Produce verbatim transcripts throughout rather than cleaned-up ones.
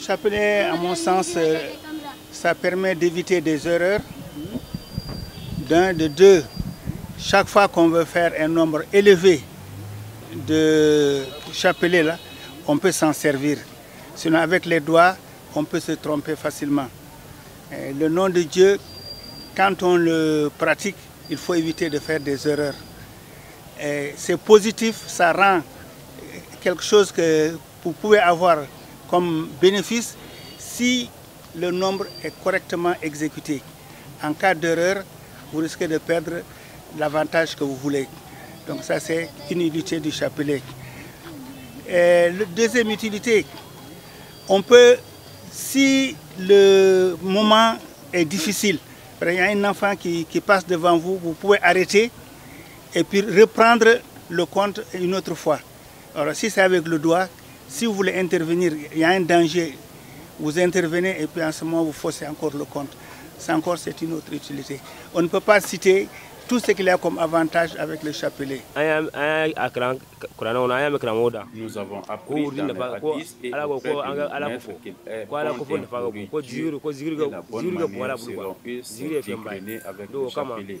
chapelet, à mon sens, ça permet d'éviter des erreurs. D'un, de deux, chaque fois qu'on veut faire un nombre élevé de chapelets, là, on peut s'en servir. Sinon, avec les doigts, on peut se tromper facilement. Et le nom de Dieu, quand on le pratique, il faut éviter de faire des erreurs. C'est positif, ça rend quelque chose que vous pouvez avoir comme bénéfice si le nombre est correctement exécuté. En cas d'erreur, vous risquez de perdre l'avantage que vous voulez. Donc ça, c'est une utilité du chapelet. Et la deuxième utilité, on peut, si le moment est difficile, il y a un enfant qui, qui passe devant vous, vous pouvez arrêter et puis reprendre le compte une autre fois. Alors si c'est avec le doigt, si vous voulez intervenir, il y a un danger, vous intervenez et puis en ce moment vous faussez encore le compte. C'est encore c'est une autre utilité. On ne peut pas citer tout ce qu'il y a comme avantage avec le chapelet. Nous avons appris dans les hadiths et au fait de nous mettre qu'il est bon d'incliner de la bonne manière selon eux s'incliner avec le chapelet.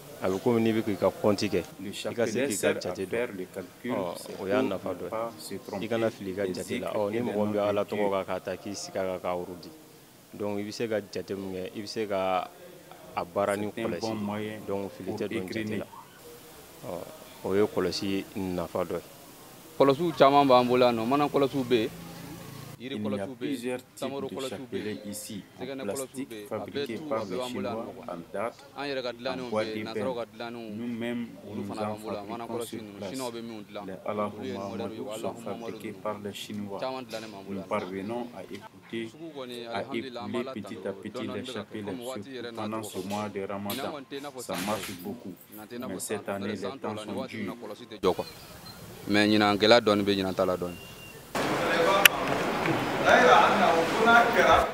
les calculs, c'est pour ne pas se tromper, les écrits et les donc, c'est un bon moyen pour écriner. Il y a plusieurs types de chapelets ici, en plastique fabriqués par les Chinois, en date, en bois d'ébène. Nous-mêmes, nous en fabriquons sur place. Les Allahumma Madou sont fabriqués par les Chinois. Nous parvenons à écouter, à épouler petit à petit les chapelets, surtout pendant ce mois de Ramadan. Ça marche beaucoup, mais cette année, les temps sont durs. Mais nous avons donné, nous avons donné. لا يبقى عنا وكنا كرام